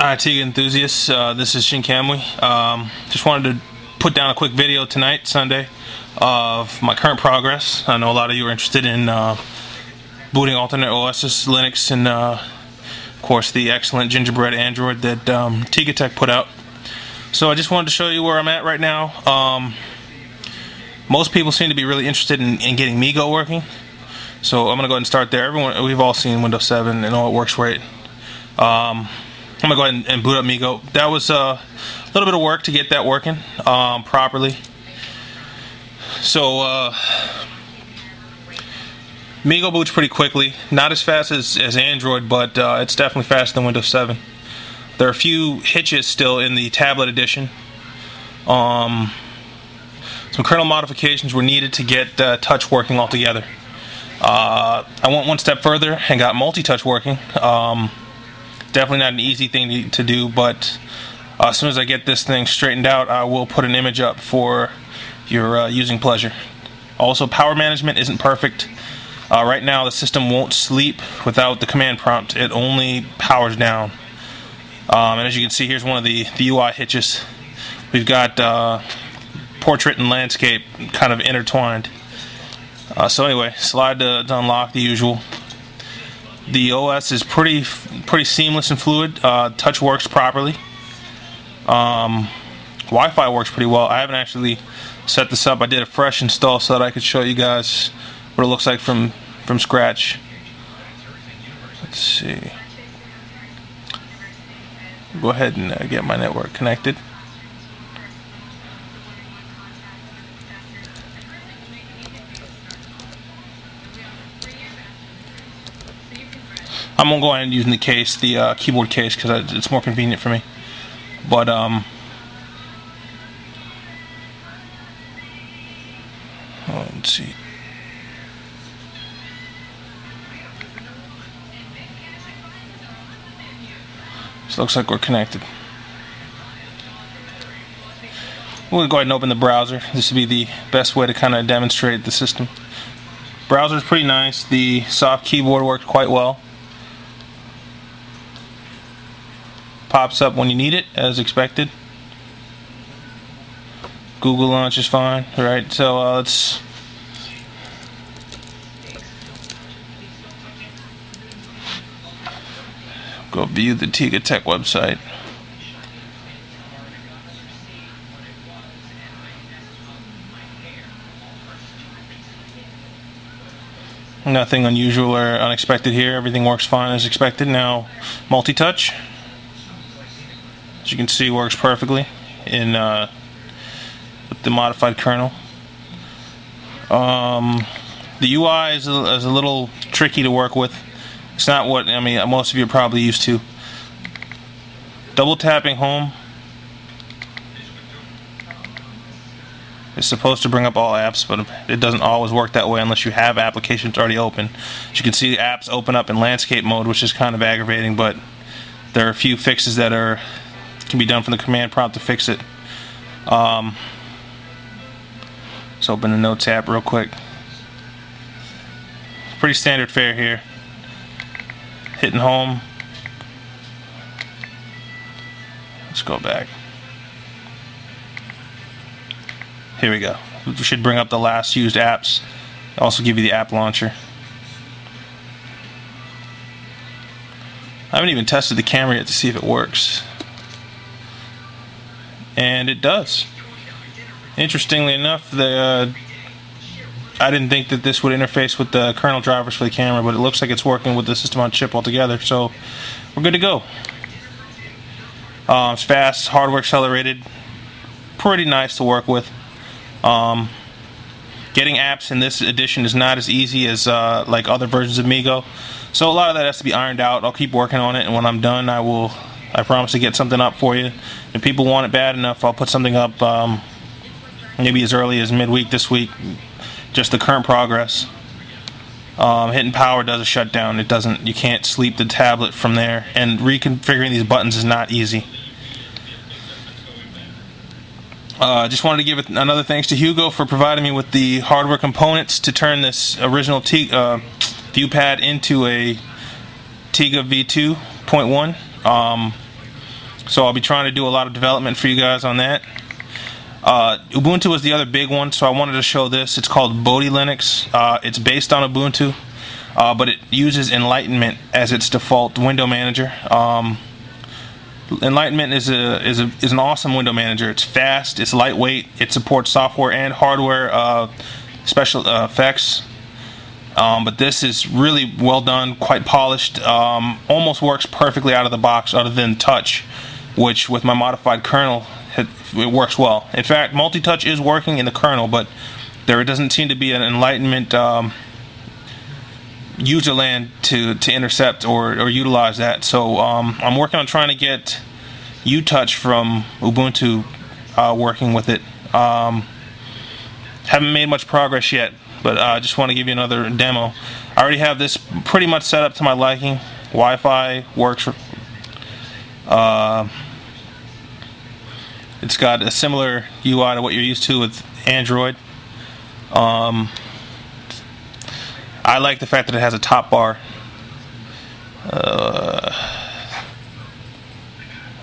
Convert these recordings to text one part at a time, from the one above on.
Hi Tega enthusiasts, this is Shin Kamui. Just wanted to put down a quick video tonight, Sunday, of my current progress. I know a lot of you are interested in booting alternate OSs, Linux, and of course the excellent Gingerbread Android that TegaTech put out. So I just wanted to show you where I'm at right now. Most people seem to be really interested in getting MeeGo working, so I'm gonna go ahead and start there. We've all seen Windows 7 and all it works great. I'm gonna go ahead and boot up MeeGo. That was a little bit of work to get that working properly. So MeeGo boots pretty quickly, not as fast as Android, but it's definitely faster than Windows 7. There are a few hitches still in the tablet edition. Some kernel modifications were needed to get touch working altogether. I went one step further and got multi-touch working. Definitely not an easy thing to do, but as soon as I get this thing straightened out, I will put an image up for your using pleasure. Also, power management isn't perfect. Right now the system won't sleep without the command prompt. It only powers down. And as you can see, here's one of the UI hitches. We've got portrait and landscape kind of intertwined. So anyway, slide to unlock the usual. The OS is pretty seamless and fluid. Touch works properly. Wi-Fi works pretty well. I haven't actually set this up. I did a fresh install so that I could show you guys what it looks like from scratch. Let's see. Go ahead and get my network connected. I'm gonna go ahead and using the case, the keyboard case, because it's more convenient for me. But let's see. This looks like we're connected. We'll go ahead and open the browser. This would be the best way to kind of demonstrate the system. Browser is pretty nice. The soft keyboard worked quite well. Pops up when you need it, as expected. Google Launch is fine. All right, so let's. Go view the TegaTech website. Nothing unusual or unexpected here. Everything works fine as expected. Now, multi-touch. As you can see, works perfectly in with the modified kernel. The UI is a little tricky to work with. It's not what most of you are probably used to. Double tapping home is supposed to bring up all apps, but it doesn't always work that way unless you have applications already open. As you can see, apps open up in landscape mode, which is kind of aggravating, but there are a few fixes that can be done from the command prompt to fix it. Let's open the Notes app real quick. Pretty standard fare here. Hitting home. Let's go back. Here we go. We should bring up the last used apps. Also give you the app launcher. I haven't even tested the camera yet to see if it works. And it does. Interestingly enough, I didn't think that this would interface with the kernel drivers for the camera, but it looks like it's working with the system on chip altogether, so we're good to go. It's fast, hardware accelerated, pretty nice to work with. Getting apps in this edition is not as easy as like other versions of MeeGo, so a lot of that has to be ironed out. I'll keep working on it, and when I'm done, I promise to get something up for you. If people want it bad enough, I'll put something up maybe as early as midweek this week, just the current progress. Hitting power does a shutdown. You can't sleep the tablet from there, and reconfiguring these buttons is not easy. Just wanted to give another thanks to Hugo for providing me with the hardware components to turn this original Viewpad into a Tega V2.1. So I'll be trying to do a lot of development for you guys on that. Ubuntu is the other big one, so I wanted to show this. It's called Bodhi Linux. It's based on Ubuntu, but it uses Enlightenment as its default window manager. Enlightenment is an awesome window manager. It's fast, it's lightweight, it supports software and hardware special effects. But this is really well done, quite polished, almost works perfectly out of the box other than touch, which with my modified kernel, it works well. In fact, multi-touch is working in the kernel, but there doesn't seem to be an Enlightenment user land to intercept or utilize that. So I'm working on trying to get UTouch from Ubuntu working with it. Haven't made much progress yet, but I just want to give you another demo. I already have this pretty much set up to my liking. Wi-Fi works. It's got a similar UI to what you're used to with Android. I like the fact that it has a top bar. I've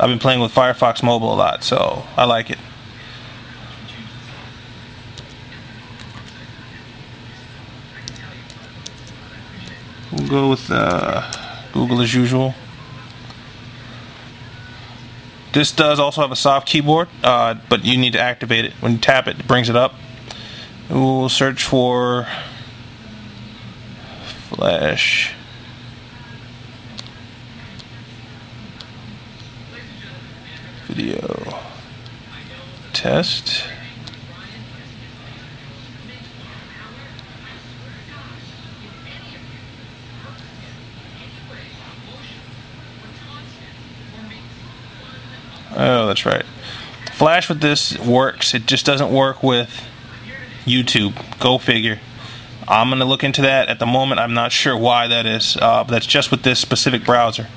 been playing with Firefox Mobile a lot, so I like it. We'll go with Google as usual. This does also have a soft keyboard, but you need to activate it. When you tap it, it brings it up. We'll search for Flash. Video. Test. Oh, that's right. Flash with this works. It just doesn't work with YouTube. Go figure. I'm going to look into that. At the moment, I'm not sure why that is. But that's just with this specific browser.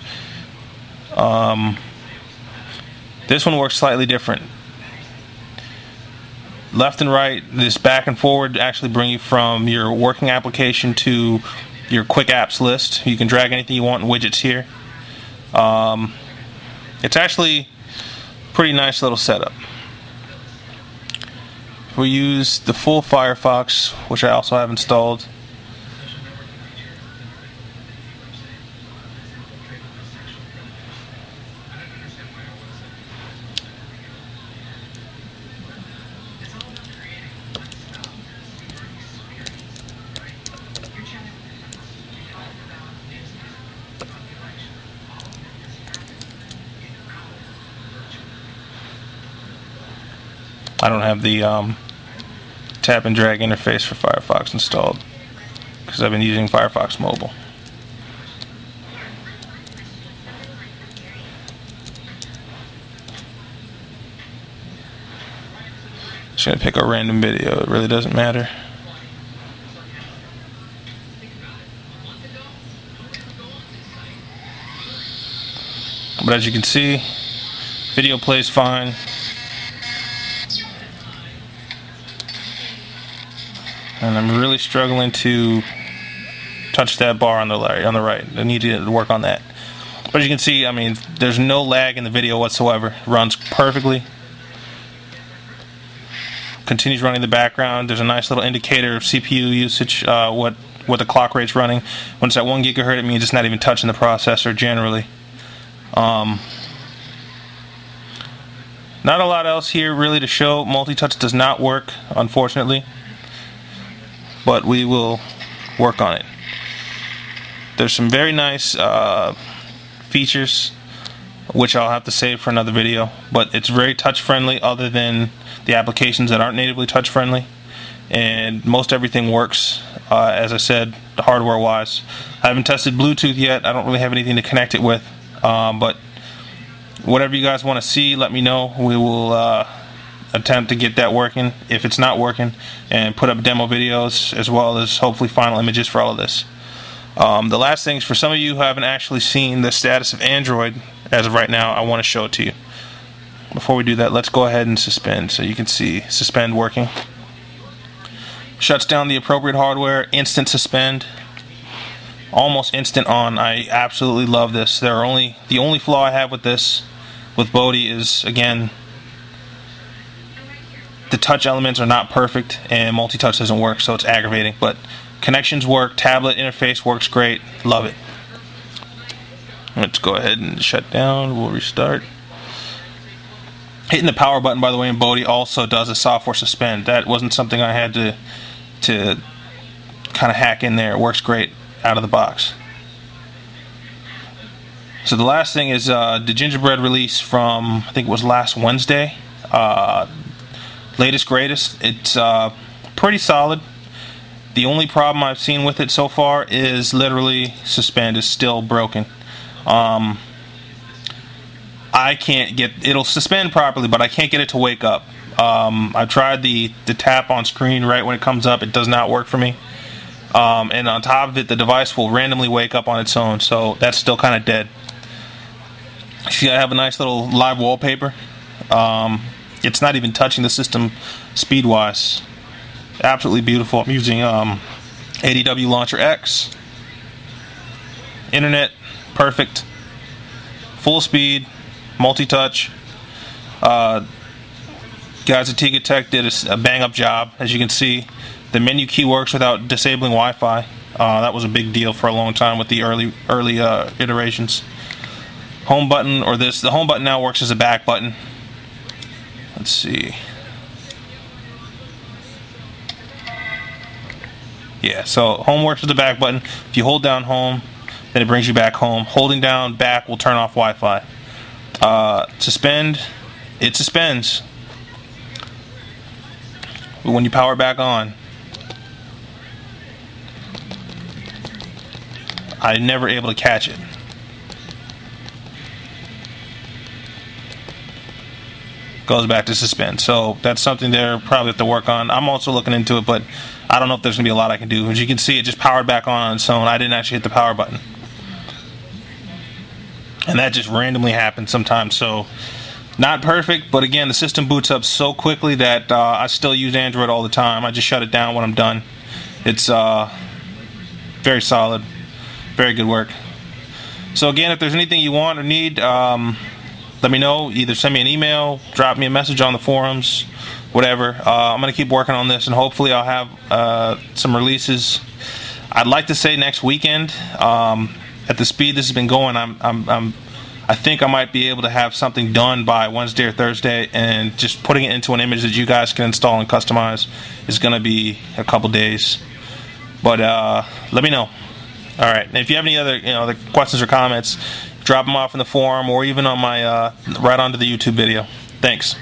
This one works slightly different. Left and right, this back and forward actually bring you from your working application to your quick apps list. You can drag anything you want in widgets here. It's actually pretty nice little setup. We use the full Firefox, which I also have installed. I don't have the tap and drag interface for Firefox installed because I've been using Firefox Mobile. Just gonna pick a random video. It really doesn't matter. But as you can see, video plays fine. And I'm really struggling to touch that bar on the right. I need to work on that. But as you can see, I mean, there's no lag in the video whatsoever. It runs perfectly. Continues running in the background. There's a nice little indicator of CPU usage, what the clock rate's running. When it's at 1 gigahertz, it means it's not even touching the processor generally. Not a lot else here really to show. Multi-touch does not work, unfortunately. But we will work on it. There's some very nice features, which I'll have to save for another video, but it's very touch friendly other than the applications that aren't natively touch friendly, and most everything works, as I said, hardware wise. I haven't tested Bluetooth yet. I don't really have anything to connect it with, but whatever you guys want to see, let me know. We will attempt to get that working if it's not working, and put up demo videos as well as hopefully final images for all of this. The last thing is, for some of you who haven't actually seen the status of Android as of right now, I want to show it to you. Before we do that, let's go ahead and suspend, so you can see suspend working. Shuts down the appropriate hardware, instant suspend, almost instant on. I absolutely love this. The only flaw I have with this with Bodhi is, again, the touch elements are not perfect and multi-touch doesn't work, so it's aggravating. But connections work, tablet interface works great, love it. Let's go ahead and shut down, we'll restart. Hitting the power button, by the way, in Bodhi also does a software suspend. That wasn't something I had to kind of hack in there. It works great out of the box. So the last thing is the Gingerbread release from, I think it was last Wednesday. Latest, greatest. It's pretty solid. The only problem I've seen with it so far is literally suspend is still broken. I can't get, it'll suspend properly, but I can't get it to wake up. I've tried the tap on screen right when it comes up. It does not work for me. And on top of it, the device will randomly wake up on its own, so that's still kind of dead. See, I have a nice little live wallpaper. It's not even touching the system speed-wise. Absolutely beautiful. I'm using ADW Launcher X. Internet, perfect. Full speed, multi-touch. Guys at TegaTech did a bang-up job. As you can see, the menu key works without disabling Wi-Fi. That was a big deal for a long time with the early iterations. Home button, or this, the home button now works as a back button. Let's see. Yeah, so home works with the back button. If you hold down home, then it brings you back home. Holding down back will turn off Wi-Fi. Suspend, it suspends. But when you power back on, I'm never able to catch it. Goes back to suspend. So that's something they're probably have to work on. I'm also looking into it, but I don't know if there's gonna be a lot I can do. As you can see, it just powered back on its own. I didn't actually hit the power button, and that just randomly happens sometimes. So not perfect, but again, the system boots up so quickly that I still use Android all the time. I just shut it down when I'm done. It's very solid, very good work. So again, if there's anything you want or need, let me know. Either send me an email, drop me a message on the forums, whatever. I'm going to keep working on this, and hopefully I'll have some releases. I'd like to say next weekend. At the speed this has been going, I think I might be able to have something done by Wednesday or Thursday, and just putting it into an image that you guys can install and customize is going to be a couple days. But let me know. All right. And if you have any other other questions or comments, drop them off in the forum or even on my right onto the YouTube video. Thanks.